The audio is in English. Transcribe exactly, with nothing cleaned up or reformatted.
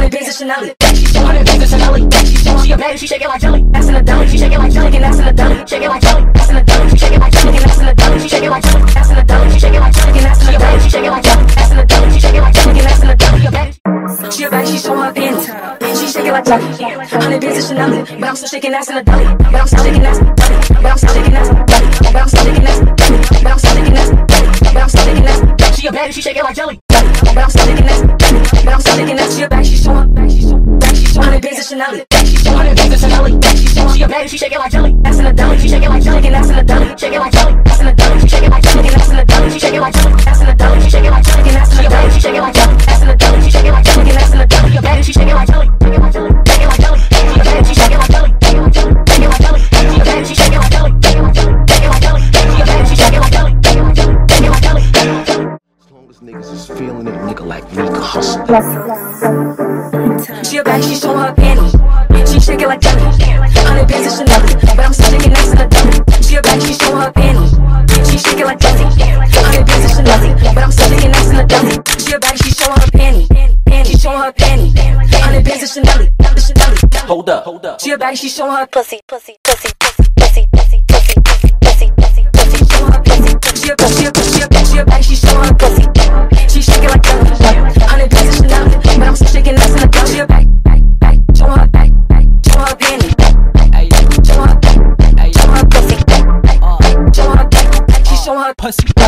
wanna dance with Chanel. She wanna dance with Chanel. She, she a baddie, she shake it like jelly. That's in a dummy, she shake it like jelly, and that's in a dummy, shake it like jelly. That's in a dummy, she shake it like jelly, and that's in a dummy, she shake it like jelly. That's in a dummy, she shake it like jelly, and that's in a dummy, she shake it like jelly. That's in a dummy, she shake it like jelly, and that's in a dummy, a baddie. She a baddie, she show her pants. She shake it like jelly. Hundred bands with Chanel, but I'm still shaking ass in a dummy. But I'm still shaking ass, but I'm still shaking ass, but I'm still shaking ass, but I'm still shaking ass, but I'm still shaking ass. She a baddie, she shake it like jelly. But I'm still shaking ass, but I'm still shaking ass. She a baddie, she show her pants. Hundred bands with Chanel. Hundred bands with Chanel. She a baddie, she shake it like jelly. That's in a dummy, she shake it like jelly, and that's in a dummy, shake it like jelly. That's in a dummy, she shake it like jelly, and that's in a dummy, she shake it like jelly. That's in a dummy, she shake it like jelly, and that's in a dummy, she shake it like jelly. That's in a dummy, she shake it like jelly, and that's in a dummy, a baddie, she shake it like jelly. Niggas is feeling it, nigga, like we can hustle. She a baddie, she show her panties. She shake it like jelly. Hundred bands with Chanel, but I'm still shaking ass in a dummy. She a baddie, she show her panties. She shake it like jelly. Hundred bands with Chanel, but I'm still shaking ass in a dummy. She a baddie, she show her panties. She show her panties. Hundred bands with Chanel. Hold up, hold up. She a baddie, she show her pussy, pussy, pussy, pussy, pussy, pussy, pussy, pussy, pussy, pussy, show her pussy. She a pussy, she a pussy, she a baddie, she show her pussy. She shake it like jelly, hundred bands with Chanel, but I'm still shaking ass in a dummy. She a back, back, back, show her back, back, show her panties, show her back, show her pussy, show her back, she show her pussy.